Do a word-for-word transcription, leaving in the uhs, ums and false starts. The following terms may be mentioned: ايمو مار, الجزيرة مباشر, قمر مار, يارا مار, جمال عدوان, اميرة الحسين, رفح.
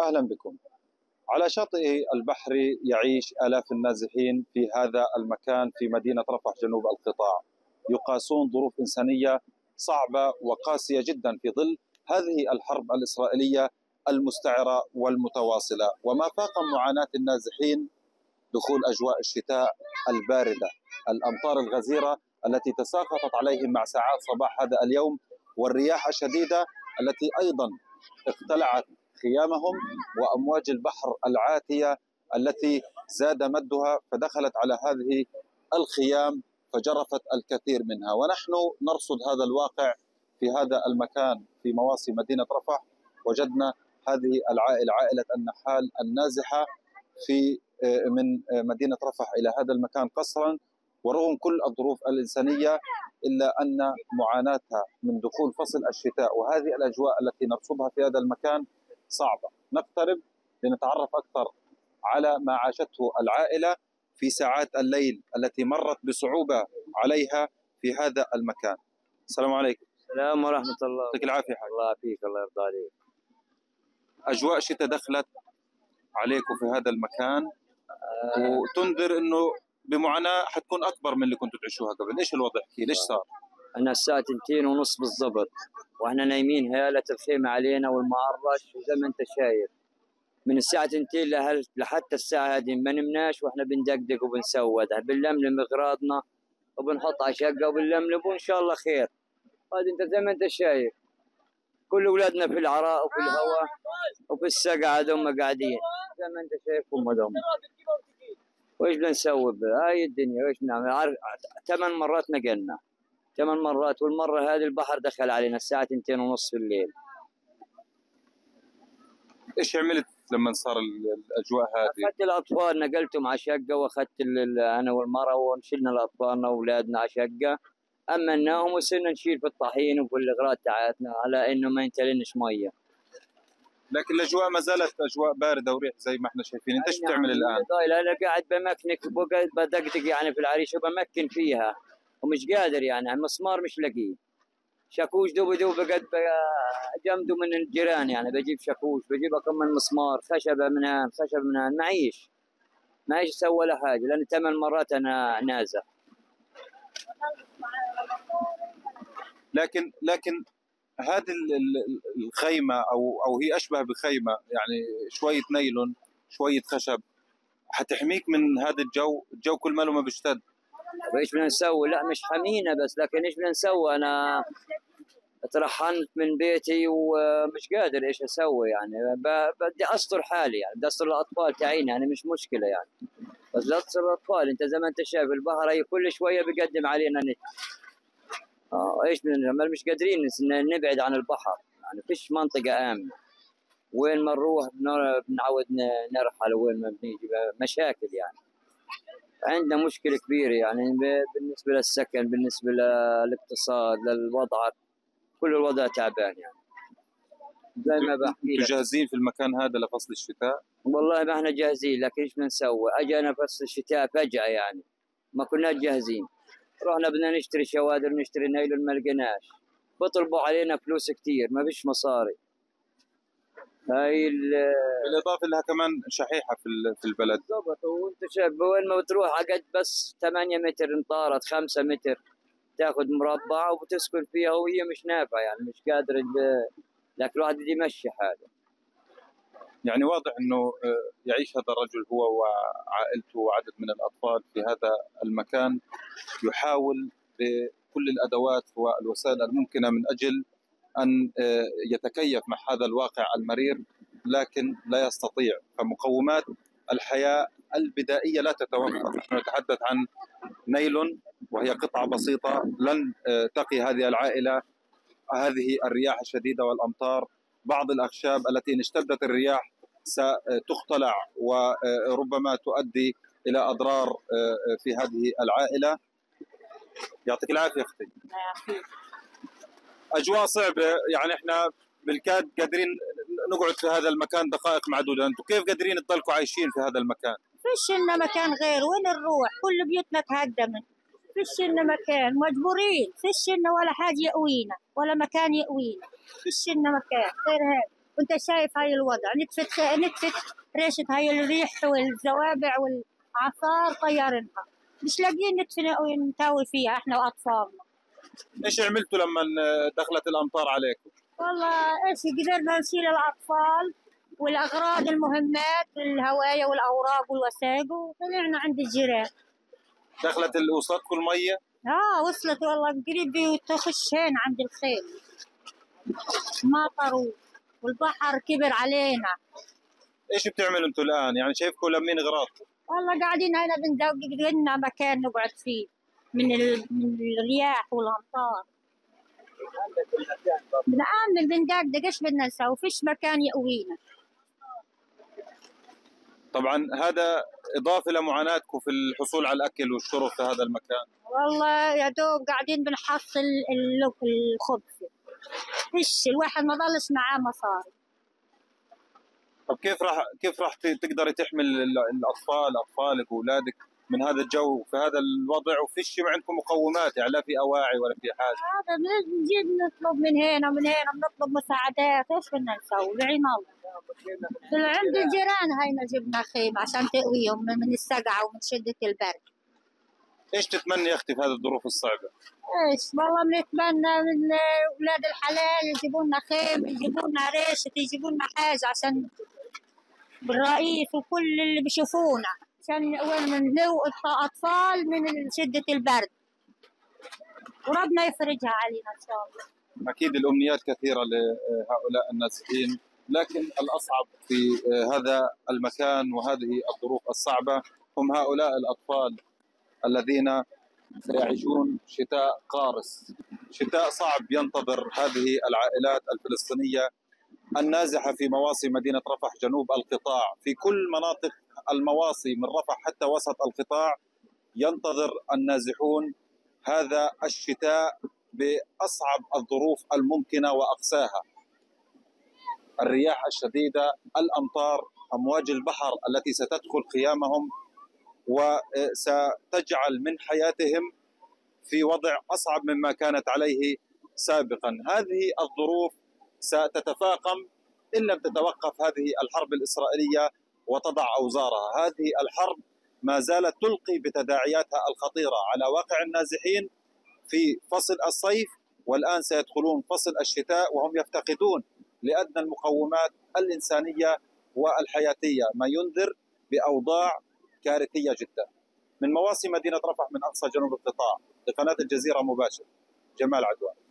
أهلا بكم. على شاطئ البحر يعيش آلاف النازحين في هذا المكان في مدينة رفح جنوب القطاع، يقاسون ظروف إنسانية صعبة وقاسية جدا في ظل هذه الحرب الإسرائيلية المستعرة والمتواصلة، وما فاق معاناة النازحين دخول أجواء الشتاء الباردة، الأمطار الغزيرة التي تساقطت عليهم مع ساعات صباح هذا اليوم، والرياح الشديدة التي أيضا اقتلعت خيامهم، وأمواج البحر العاتية التي زاد مدها فدخلت على هذه الخيام فجرفت الكثير منها. ونحن نرصد هذا الواقع في هذا المكان في مواصي مدينة رفح. وجدنا هذه العائلة، عائلة النحال النازحة في من مدينة رفح إلى هذا المكان قصرا، ورغم كل الظروف الإنسانية إلا أن معاناتها من دخول فصل الشتاء وهذه الأجواء التي نرصدها في هذا المكان صعبة. نقترب لنتعرف أكثر على ما عاشته العائلة في ساعات الليل التي مرت بصعوبة عليها في هذا المكان. السلام عليكم. السلام ورحمة الله. يعطيك العافية حاج. الله يعافيك، الله يرضى عليك. أجواء شتاء دخلت عليكم في هذا المكان آه. وتنذر إنه بمعاناة حتكون أكبر من اللي كنتوا تعيشوها قبل، إيش الوضع؟ احكي ليش صار؟ أنا الساعة اثنتين ونص بالضبط، وإحنا نايمين هيالة الخيمة علينا والمعرش، وزي ما أنت شايف من الساعة اثنتين لحتى الساعة هذه ما نمناش، وإحنا بندقدق وبنسود، بنلملم أغراضنا وبنحط على شقة وبنلملم وإن شاء الله خير. هذه أنت زي ما أنت شايف كل أولادنا في العراء وفي الهواء وفي السقعة، هم قاعدين زي ما أنت شايفهم هذول. وايش بنسوي بها؟ هاي الدنيا وايش بنعمل؟ عار... ثمان مرات نقلنا، ثمان مرات، والمرة هذه البحر دخل علينا الساعة اثنتين ونص في الليل. ايش عملت لما صار الأجواء هذه؟ أخذت الأطفال نقلتهم على شقة، وأخذت ال... أنا والمرأة وشلنا لأطفالنا وأولادنا على شقة، أمناهم وصرنا نشيل في الطحين وفي الأغراض تاعتنا على إنه ما ينتلنش مية. لكن الاجواء ما زالت اجواء بارده وريح زي ما احنا شايفين. انت ايش بتعمل الان؟ انا قاعد بمكنك بدقدق يعني في العريشه وبمكن فيها ومش قادر، يعني المسمار مش لاقيه، شاكوش دوب دوب قد جمده من الجيران، يعني بجيب شاكوش بجيب اكمل مسمار، خشبه من هان خشبه من هان، معيش معيش اسوي ولا حاجه لان ثمان مرات انا نازح. لكن لكن هذه الخيمة أو أو هي أشبه بخيمة، يعني شوية نايلون شوية خشب حتحميك من هذا الجو، الجو كل ماله ما بيشتد. ايش بدنا نسوي؟ لا مش حمينا بس، لكن ايش بدنا نسوي؟ أنا اترحلت من بيتي ومش قادر ايش أسوي، يعني بدي أستر حالي، يعني بدي أستر الأطفال تاعينا، يعني مش مشكلة يعني بس لا تستر الأطفال. أنت زي ما أنت شايف البحر هي كل شوية بيقدم علينا نت. اه ايش بنعمل؟ مش قادرين نبعد عن البحر، يعني فيش منطقه امنه، وين ما نروح بنعود نرحل، وين ما بنيجي مشاكل، يعني عندنا مشكله كبيره يعني بالنسبه للسكن، بالنسبه للاقتصاد، للوضع، كل الوضع تعبان يعني زي ما بحكي. انتوا جاهزين في المكان هذا لفصل الشتاء؟ والله ما احنا جاهزين، لكن ايش بدنا نسوي؟ اجانا فصل الشتاء فجاه، يعني ما كنا جاهزين، رحنا بدنا نشتري شوادر ونشتري نايلون ما لقيناش، بطلبوا علينا فلوس كثير ما فيش مصاري. هاي بالاضافه لها كمان شحيحه في في البلد. بالضبط، وانت شايف وين ما بتروح عقد بس ثمانية متر انطارت، خمسة متر تاخذ مربعه وبتسكن فيها وهي مش نافعه، يعني مش قادر، لكن الواحد بده يمشي حاله. يعني واضح انه يعيش هذا الرجل هو وعائلته وعدد من الاطفال في هذا المكان، يحاول بكل الادوات والوسائل الممكنه من اجل ان يتكيف مع هذا الواقع المرير، لكن لا يستطيع، فمقومات الحياه البدائيه لا تتوفر. نحن نتحدث عن نايلون وهي قطعه بسيطه لن تقي هذه العائله هذه الرياح الشديده والامطار. بعض الأخشاب التي إن اشتدت الرياح ستقتلع وربما تؤدي إلى أضرار في هذه العائلة. يعطيك العافية أختي. أجواء صعبة، يعني إحنا بالكاد قادرين نقعد في هذا المكان دقائق معدودة، أنتم كيف قادرين تضلكوا عايشين في هذا المكان؟ فيش لنا مكان غير، وين نروح؟ كل بيوتنا تهدمت، فيش لنا مكان، مجبورين، فيش لنا ولا حاجة يأوينا ولا مكان يأوينا، فيش لنا مكان غير هذا. وانت شايف هاي الوضع، نتفت نتفت ريشه هاي الريح والزوابع والعصار طيرنها، مش لاقيين نتفه نتاوي فيها احنا واطفالنا. ايش عملتوا لما دخلت الامطار عليكم؟ والله ايش قدرنا نشيل الاطفال والاغراض المهمات الهوايه والاوراق والوساق وطلعنا عند الجيران. دخلت وصلتكم الميه؟ اه وصلت والله قريب تخش هين عند الخيل. مطروا والبحر كبر علينا. ايش بتعملوا انتم الان؟ يعني شايفكم لمين اغراضكم؟ والله قاعدين هنا بندور لنا مكان نقعد فيه من الرياح والامطار. بنآمن بندقدق ايش بدنا نسوي؟ فيش مكان يقوينا. طبعا هذا اضافه لمعاناتكم في الحصول على الاكل والشرب في هذا المكان. والله يا دوب قاعدين بنحصل الخبز. فيش الواحد ما ضلش معاه مصاري. طب كيف راح كيف راح تقدري تحمي الاطفال اطفالك واولادك من هذا الجو في هذا الوضع وفيش عندكم مقومات؟ يعني لا في اواعي ولا في حاجه. هذا بنجي نطلب من هنا ومن هنا بنطلب مساعدات، ايش بدنا نسوي؟ بعين الله. عند الجيران هينا جبنا خيم عشان تقويهم من السقعه ومن شده البرد. ايش تتمنى يا اختي في هذه الظروف الصعبه؟ ايش والله بنتمنى من اولاد الحلال يجيبوا لنا خيم، يجيبوا لنا ريشه، يجيبوا لنا حاجه عشان الرئيس وكل اللي بيشوفونا عشان نقوي الاطفال من شده البرد. وربنا يفرجها علينا ان شاء الله. اكيد الامنيات كثيره لهؤلاء النازحين، لكن الاصعب في هذا المكان وهذه الظروف الصعبه هم هؤلاء الاطفال الذين سيعيشون شتاء قارس، شتاء صعب ينتظر هذه العائلات الفلسطينية النازحة في مواصي مدينة رفح جنوب القطاع. في كل مناطق المواصي من رفح حتى وسط القطاع ينتظر النازحون هذا الشتاء بأصعب الظروف الممكنة وأقساها. الرياح الشديدة، الأمطار، أمواج البحر التي ستدخل خيامهم وستجعل من حياتهم في وضع أصعب مما كانت عليه سابقا. هذه الظروف ستتفاقم إن لم تتوقف هذه الحرب الإسرائيلية وتضع أوزارها. هذه الحرب ما زالت تلقي بتداعياتها الخطيرة على واقع النازحين في فصل الصيف، والآن سيدخلون فصل الشتاء وهم يفتقدون لأدنى المقومات الإنسانية والحياتية، ما ينذر بأوضاع كارثية جدا. من مواصي مدينة رفح من أقصى جنوب القطاع لقناة الجزيرة مباشر، جمال عدوان.